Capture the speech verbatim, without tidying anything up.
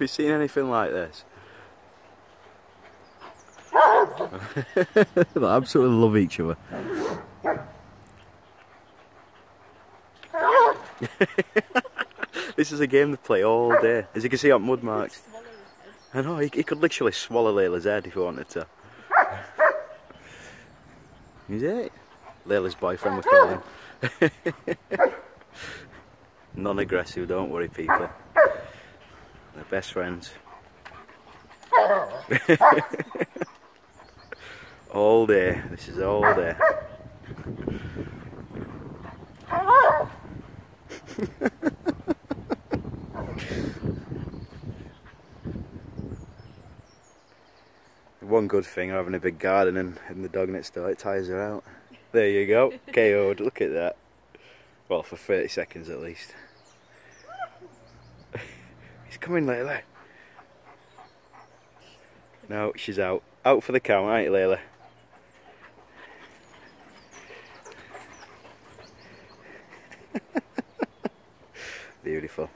Have you seen anything like this? They absolutely love each other. This is a game they play all day. As you can see on mud marks. I know, he, he could literally swallow Layla's head if he wanted to. Is it? Layla's boyfriend, we call him. Non-aggressive, don't worry people. They're best friends. All day, this is all day. One good thing, having a big garden and, and the dog next door, it tires her out. There you go, K O'd, look at that. Well, for thirty seconds at least. He's coming, Layla. No, she's out. Out for the count, aren't you, Layla? Beautiful.